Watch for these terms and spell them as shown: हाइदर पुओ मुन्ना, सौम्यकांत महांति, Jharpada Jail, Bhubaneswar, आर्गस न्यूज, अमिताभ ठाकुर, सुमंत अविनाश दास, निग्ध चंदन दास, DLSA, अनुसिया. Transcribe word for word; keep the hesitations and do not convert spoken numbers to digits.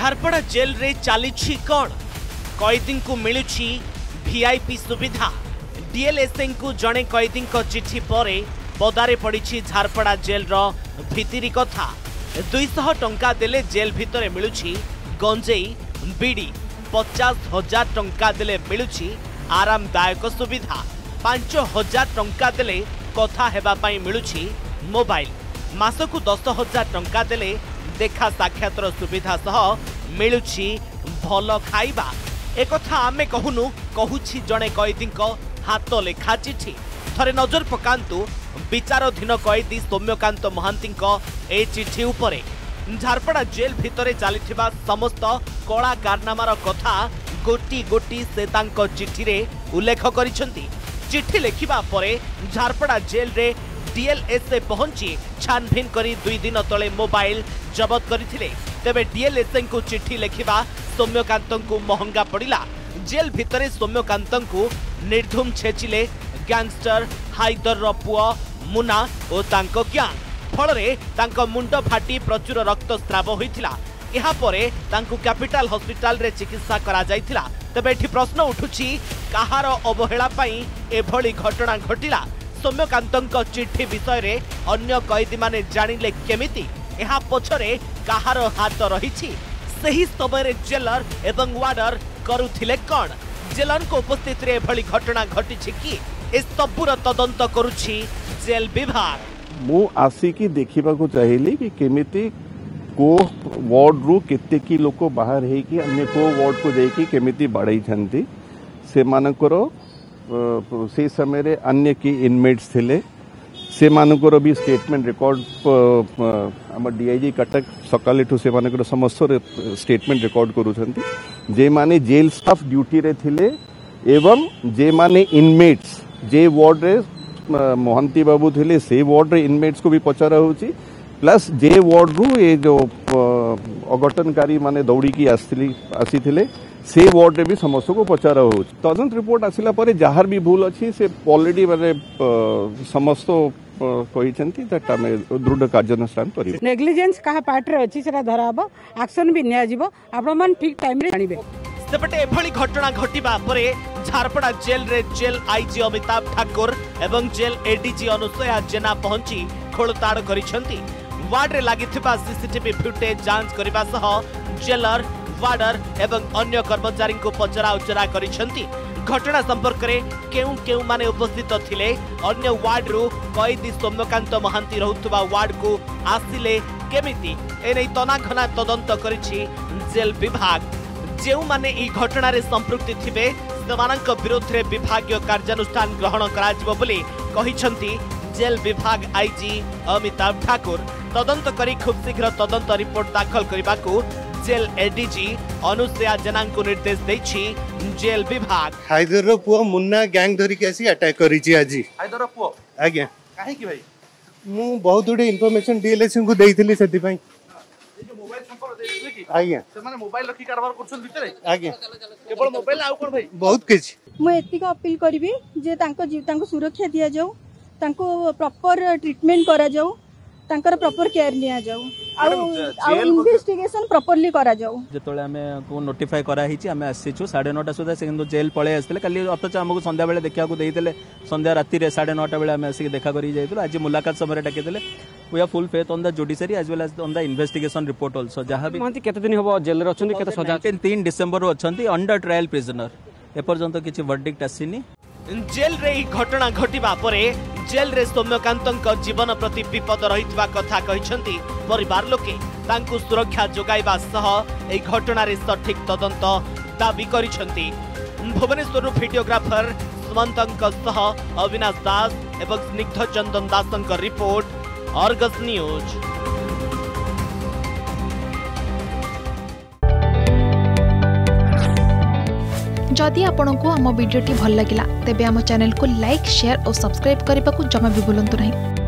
Jharpada jail रे चली कौन कैदी को मिलुची वीआईपी सुविधा। डीएलएसए को जड़े कैदी चिठी पर पदारे पड़ी झारपड़ा जेल भितरी कथा। दुईशह टंका देले जेल भितर मिलुची गंजेई बीड़ी, पचास हजार टंका देले मिलुची आरामदायक सुविधा, पांच हजार टंका देले कथा हेबा पाई मिलुची मोबाइल, मासक दस हजार टंका देले देखा साक्षातर सुविधा सह मिलुची भल खाइबा। एक आमे कहूनु कहूची जड़े कैदी हाथ लेखा चिठी। थरे नजर पकांतु विचाराधीन कैदी सौम्यकांत महांति ए चिठी उपरे। झारपड़ा जेल भितरे चलिथिबा समस्त कला कारनामार कथा गोटी गोटी से तांको चिठी रे उल्लेख करिसेंती। चिठी लेखिबा परे झारपड़ा जेल रे डीएलएसए पहुंची छानबीन करी दुई दिन तले मोबाइल जबत करथिले। तेबे डीएलएसए को चिट्ठी लिखिबा सौम्यकांत को महंगा पड़िला। जेल भितरे सौम्यकांत को निर्धुम छेचिले गैंगस्टर हाइदर पुआ मुना और तांको गैंग। फलरे तांको मुंड फाटी प्रचुर रक्तस्राव होइथिला। एहा परे तांको कैपिटल हॉस्पिटल रे चिकित्सा करा जाइथिला। तेबे एठी प्रश्न उठुची कहार अवहेला पई एभली घटना घटिला। सौम्यकांत चिठी विषय रे अन्य कैदी माने जानिले केमिति, एहा पछरे कहार हाथ रहिछि, सही समय जेलर एवं वार्डर करुथिले कण, जेलर को उपस्थित रे एभली घटना घटिछि कि ए सबुर तदंत करुछि जेल विभाग। मु आसी की देखिबा को चाहिली कि केमिति को वार्ड रु केते की लोक बाहर हे कि अन्य को वार्ड को देखि केमिति बढाई छंती से मानकरो से समय रे अन्य की इनमेट्स थिले से मानकर भी स्टेटमेंट रिकॉर्ड आम डीआईजी कटक सकाले ठू से मानकर समस्त स्टेटमेंट रिकॉर्ड करूछंती। जे माने जेल स्टाफ ड्यूटी रे थिले एवं जे माने इनमेट्स जे वार्ड रे महांति बाबू थिले से वार्ड रे इनमेट्स को भी पचारा होची, प्लस जे वार्ड रु ये जो अघटनकारी माने दौड़ी की आसली आसी थिले से वार्ड रे भी समस्त को पचार हो। तदंत रिपोर्ट आसिला परे जहार भी भूल अच्छी से ऑलरेडी माने समस्त कही चंती दैट आमे दृढ़ कार्यानुष्ठान करियो। नेग्लिजेंस कहा पार्ट रे अछि सेटा धराबो, एक्शन भी निया जीवो। आपन मन ठीक टाइम रे जानिबे। सेपटे एभली घटना घटिबा परे झारपड़ा जेल रे जेल आईजी अमिताभ ठाकुर एवं जेल एडीजी अनुसिया जेना पहुंची खोलताड़ करिसेंती। वार्ड रे लागिथिबा सीसीटीवी फुटेज जांच करिबा सह जेलर वार्डर एवं अन्य कर्मचारी को पचरा उचरा करिसेंती। घटना संपर्क रे केउ केउ माने उपस्थित थिले, अन्य वार्ड रु कैदी सौम्यकांत महांति रहुतबा वार्ड को आसिले केमिति एनै तनाघना तदंत करिछि जेल विभाग। जेउ माने ई घटना रे संपृक्ति थिबे सेमानक विरुद्ध रे विभागीय कार्यानुष्ठान ग्रहण करा जइबो बोली कहिसेंती जेल विभाग आईजी अमिताभ ठाकुर। तदंत करी खूब शीघ्र तदंत रिपोर्ट दाखल करबा को जेल एडीजी अनुसिया जना को निर्देश देछि जेल विभाग। हाइदर पुओ मुन्ना गैंग धरि के आसी अटैक करिछि आजी। हाइदर पुओ आज्ञा काहे कि भाई मु बहुत बड़ी इंफॉर्मेशन डीएलएसए को देइथिली सेति भाई। ए जो मोबाइल संपर्क देइथिली कि आज्ञा से माने मोबाइल रखी कारोबार करछन भीतर आज्ञा केवल मोबाइल आउ कोन भाई बहुत केछि। मु एति को अपील करबी जे तांको जीव तांको सुरक्षा दिया जाऊ, तांको प्रॉपर ट्रीटमेंट करा जाऊ, तांकर प्रॉपर केयर लिया जाऊ और इन्वेस्टिगेशन प्रॉपर्ली करा जाऊ। जतोले हमें को नोटिफाई करा हिची हमें आसीचू साढ़े नौ टा सुदा से किंतु जेल पळे आसले खाली अथच हमको संध्या बेले देखिया को देइतेले। संध्या राती रे साढ़े नौ टा बेले हमें आसी देखा करी जाइतलो। आज मुलाकात समय टाके देले। We are full faith on the judiciary as well as on the investigation report also. जहां भी महंती केते दिन होबो जेल रे अछंती केते सजा तीन डिसेंबर रो अछंती अंडर ट्रायल प्रिजनर ए पर्यंत किछि वर्डिक्ट आसीनी। जेल रे ई घटना घटिबा परे जेल रे सौम्यकांत जीवन प्रति विपद रही कथा कही परिवार लोके तांकु सुरक्षा जोगाइबा सह ए घटना रे सठिक तदंत दाबी करिसेंती। भुवनेश्वर वीडियोग्राफर सुमंत अविनाश दास एवं निग्ध चंदन दास report, आर्गस न्यूज। जदि आपंक आम भिड्टे भल लगा तेब आम चैनल को लाइक, शेयर और सब्सक्राइब करने को जमा भी बुलां नहीं।